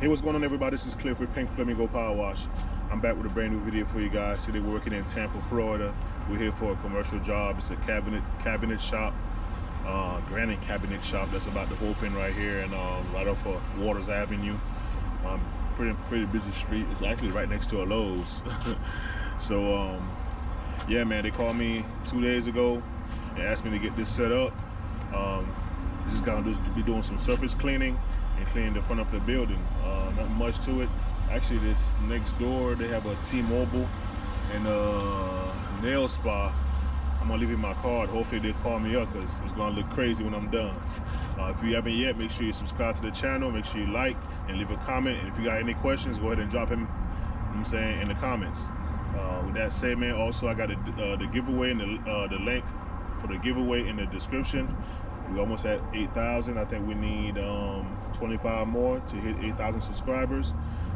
Hey, what's going on, everybody? This is Cliff with Pink Flamingo Power Wash. I'm back with a brand new video for you guys. Today we're working in Tampa, Florida. We're here for a commercial job. It's a cabinet shop, granite cabinet shop that's about to open right here and right off of Waters Avenue. Pretty busy street. It's actually right next to a Lowe's. So yeah, man, they called me 2 days ago and asked me to get this set up. Just gonna be doing some surface cleaning and cleaning the front of the building. Not much to it. Actually, this next door, they have a T-Mobile and a nail spa. I'm gonna leave you my card. Hopefully they call me up, because it's gonna look crazy when I'm done. If you haven't yet, make sure you subscribe to the channel. Make sure you like and leave a comment. And if you got any questions, go ahead and drop them, in the comments. With that said, man, also I got the giveaway and the link for the giveaway in the description. We're almost at 8,000. I think we need 25 more to hit 8,000 subscribers,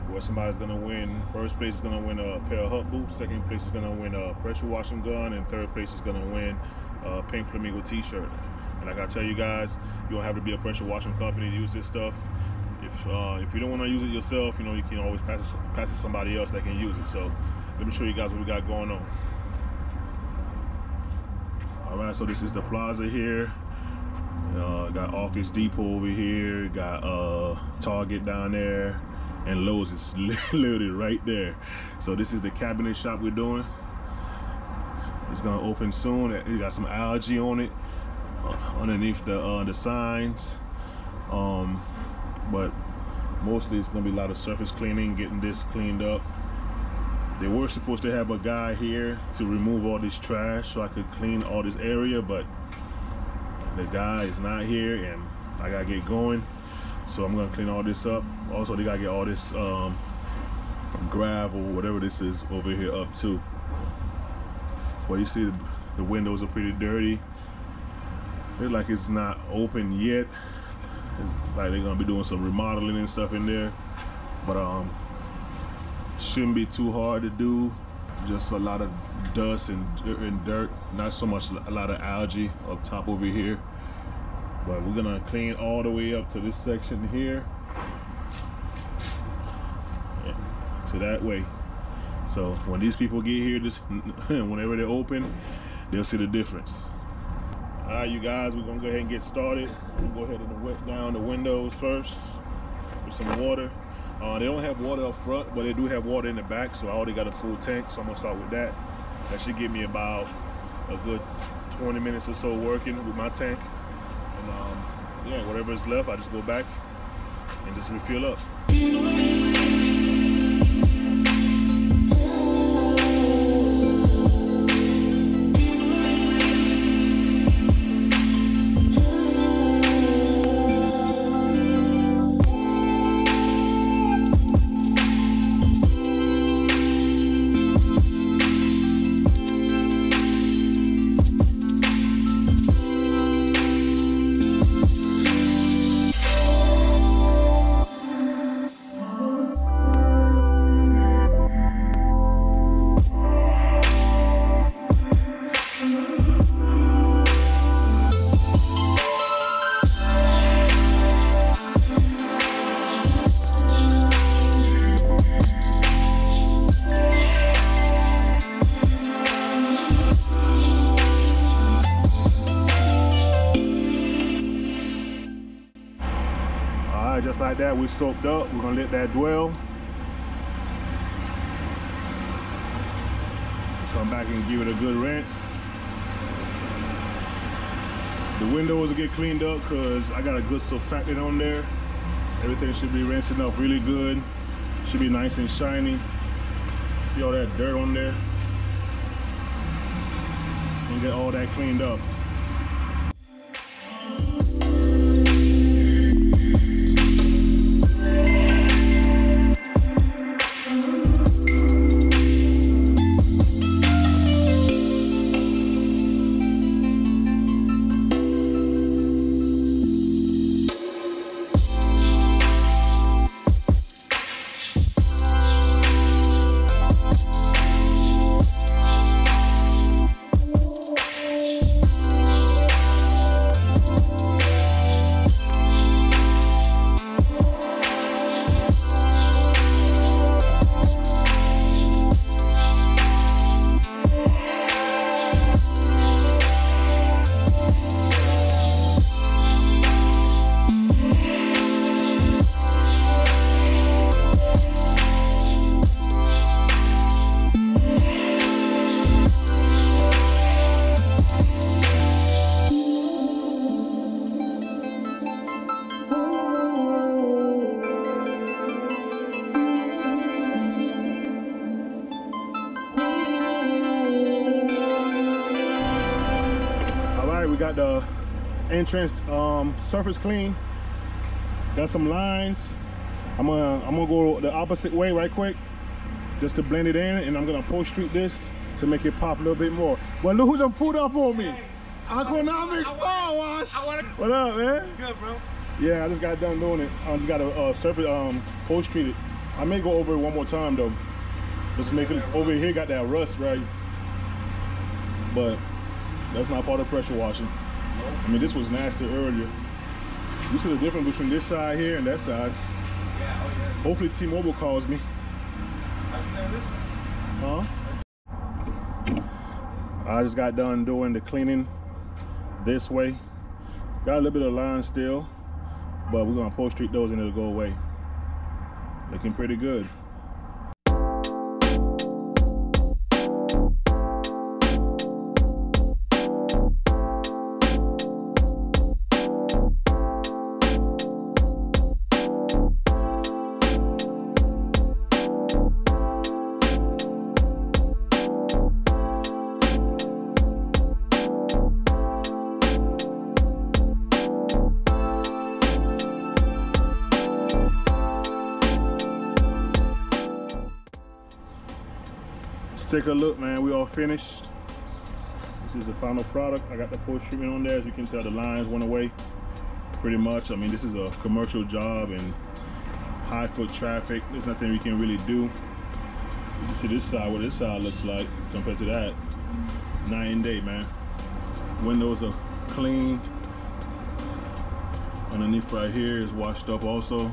where somebody's gonna win. First place is gonna win a pair of Huk boots, second place is gonna win a pressure washing gun, and third place is gonna win a Pink Flamingo t-shirt. And like I tell you guys, you don't have to be a pressure washing company to use this stuff. If you don't wanna use it yourself, you know, you can always pass it to somebody else that can use it. So let me show you guys what we got going on. All right, so this is the plaza here. Got Office Depot over here, got Target down there, and Lowe's is literally right there. So this is the cabinet shop we're doing. It's gonna open soon. It got some algae on it underneath the signs, but mostly it's gonna be a lot of surface cleaning, getting this cleaned up. They were supposed to have a guy here to remove all this trash so I could clean all this area, but the guy is not here and I gotta get going. So I'm gonna clean all this up. Also, they gotta get all this gravel, whatever this is, over here up too. Well, you see the windows are pretty dirty. It's like it's not open yet. It's like they're gonna be doing some remodeling and stuff in there, but shouldn't be too hard to do. Just a lot of dust and dirt, not so much a lot of algae up top over here. But we're gonna clean all the way up to this section here, yeah, to that way. So when these people get here, whenever they open, they'll see the difference. All right, you guys, we're gonna go ahead and get started. We'll go ahead and wet down the windows first with some water. They don't have water up front, but they do have water in the back, so I already got a full tank, so I'm gonna start with that. That should give me about a good 20 minutes or so working with my tank. And yeah, whatever is left, I just go back and just refill up. Just like that, we soaked up. We're gonna let that dwell. Come back and give it a good rinse. The windows will get cleaned up because I got a good surfactant on there. Everything should be rinsing up really good. Should be nice and shiny. See all that dirt on there? And get all that cleaned up. got the entrance surface clean. Got some lines. I'm gonna go the opposite way right quick just to blend it in, and I'm gonna post-treat this to make it pop a little bit more. But look who done pulled up on me. Hey, Aquanomics Fire Wash. What up, man? It's good, bro. Yeah, I just got done doing it. I just got a surface post-treat it. I may go over it one more time though. Just make it over here, got that rust, right? But that's not part of pressure washing. I mean, this was nasty earlier. You see the difference between this side here and that side. Yeah, oh yeah. Hopefully T-Mobile calls me. Huh? I just got done doing the cleaning this way. Got a little bit of line still, but we're gonna post-treat those and it'll go away. Looking pretty good. Take a look, man, we all finished. This is the final product. I got the post treatment on there. As you can tell, the lines went away pretty much. I mean, this is a commercial job and high foot traffic. There's nothing we can really do. You can see this side, what this side looks like compared to that. Night and day, man. Windows are cleaned. Underneath right here is washed up also.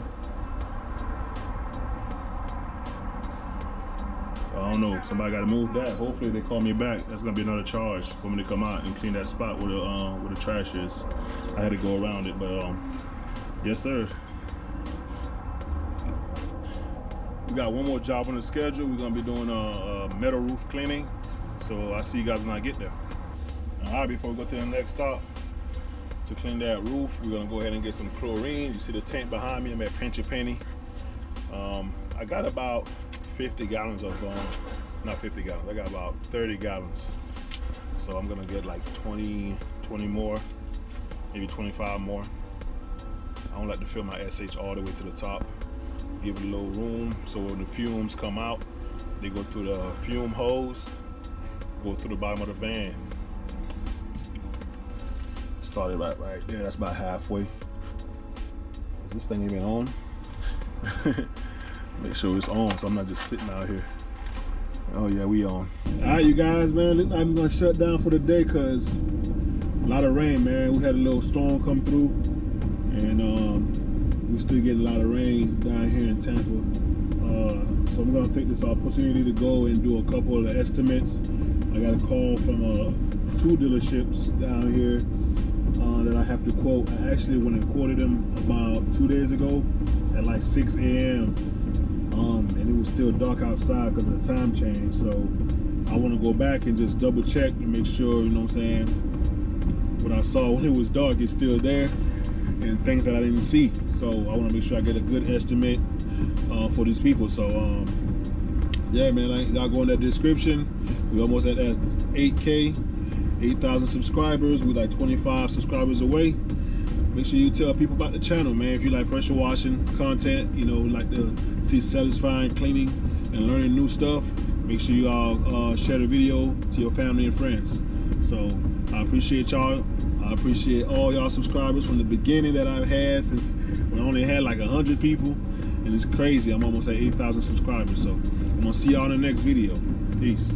I don't know, somebody gotta move that. Hopefully they call me back. That's gonna be another charge for me to come out and clean that spot where the trash is. I had to go around it, but yes sir. We got one more job on the schedule. We're gonna be doing a metal roof cleaning. So I'll see you guys when I get there. All right, before we go to the next stop, to clean that roof, we're gonna go ahead and get some chlorine. You see the tank behind me, I'm at Pinch a Penny. I got about 50 gallons of, not 50 gallons, I got about 30 gallons. So I'm gonna get like 20 more, maybe 25 more. I don't like to fill my SH all the way to the top. Give it a little room so when the fumes come out, they go through the fume hose, go through the bottom of the van. Started right there, that's about halfway. Is this thing even on? Make sure it's on, so I'm not just sitting out here. Oh yeah, we on. All right, you guys, man, I'm gonna shut down for the day because a lot of rain, man. We had a little storm come through, and we still getting a lot of rain down here in Tampa. So I'm gonna take this opportunity to go and do a couple of estimates. I got a call from 2 dealerships down here that I have to quote. I actually went and quoted them about 2 days ago at like 6 a.m. And it was still dark outside because of the time change. So I want to go back and just double check and make sure, you know what I'm saying, what I saw when it was dark is still there and things that I didn't see. So I want to make sure I get a good estimate for these people. So yeah, man, y'all go in that description. We almost at that 8,000 subscribers. We like 25 subscribers away. Make sure you tell people about the channel, man. If you like pressure washing content, you know, like to see satisfying cleaning and learning new stuff, make sure you all share the video to your family and friends. So I appreciate y'all. I appreciate all y'all subscribers from the beginning that I've had, since when I only had like 100 people, and it's crazy. I'm almost at 8,000 subscribers. So I'm gonna see y'all in the next video. Peace.